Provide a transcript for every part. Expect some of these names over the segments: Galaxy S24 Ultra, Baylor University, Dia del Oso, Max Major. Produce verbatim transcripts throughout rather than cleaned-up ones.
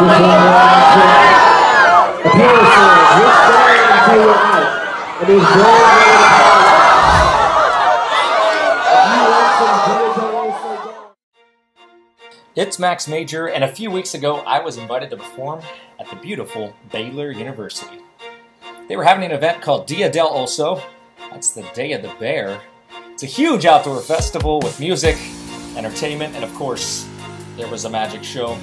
two thousand six appearances. You're staying until you're out. And there's no way to power. It's Max Major, and a few weeks ago I was invited to perform at the beautiful Baylor University. They were having an event called Dia del Oso. That's the Day of the Bear. It's a huge outdoor festival with music, entertainment, and of course, there was a magic show.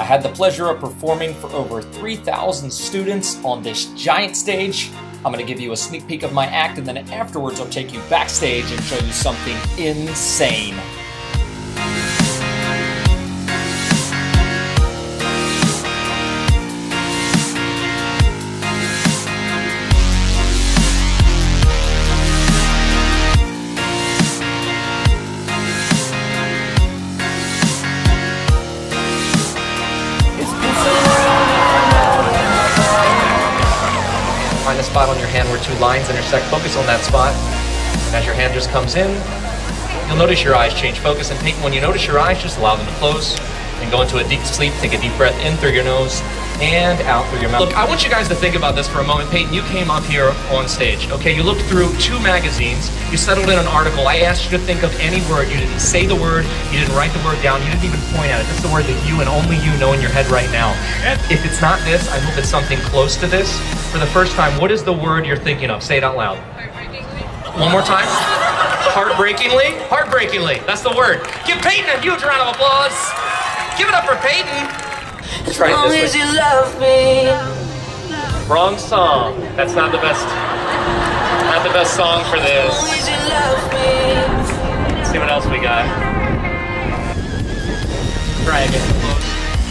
I had the pleasure of performing for over three thousand students on this giant stage. I'm going to give you a sneak peek of my act, and then afterwards I'll take you backstage and show you something insane. Find a spot on your hand where two lines intersect, focus on that spot, and as your hand just comes in, you'll notice your eyes change focus and think when you notice your eyes, just allow them to close and go into a deep sleep. Take a deep breath in through your nose and out through your mouth. Look, I want you guys to think about this for a moment. Peyton, you came up here on stage, okay? You looked through two magazines, you settled in an article. I asked you to think of any word. You didn't say the word, you didn't write the word down, you didn't even point at it. This is the word that you and only you know in your head right now. If it's not this, I hope it's something close to this. For the first time, what is the word you're thinking of? Say it out loud. Heartbreakingly. One more time. Heartbreakingly? Heartbreakingly. That's the word. Give Peyton a huge round of applause. Give it up for Peyton. As Try long as you love me. Wrong song. That's not the best. Not the best song for this. As long as you love me. Let's see what else we got. Try again.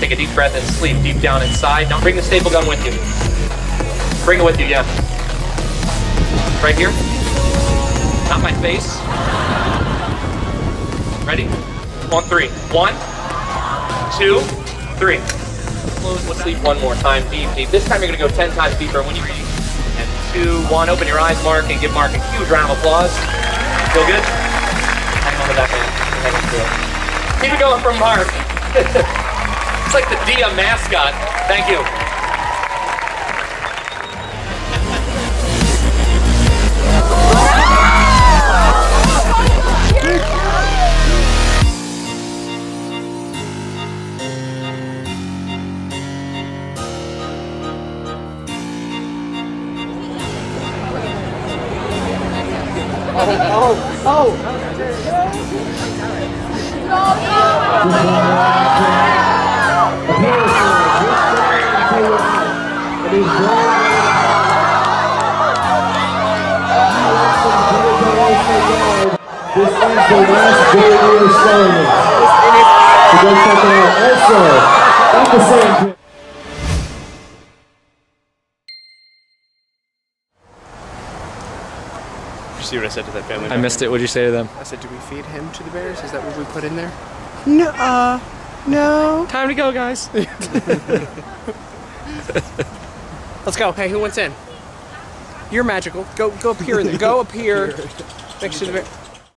Take a deep breath and sleep deep down inside. Now bring the staple gun with you. Bring it with you, yeah. Right here. Not my face. Ready? On three. One, two, three. Close. Let's sleep one more time, deep, deep. This time you're gonna go ten times deeper. When you read, and two, one, open your eyes, Mark, and give Mark a huge round of applause. Feel good? Hang on to that hand. Keep it going from Mark. It's like the Dia mascot. Thank you. Oh, oh, oh! This is the last Baylor ceremony. So go check it out. Also, at the same time. See what I said to that family member? I missed it. What did you say to them? I said, do we feed him to the bears? Is that what we put in there? No, uh, no. Time to go, guys. Let's go. Hey, who wants in? You're magical. Go, go up here. Go up here. Next to the bear.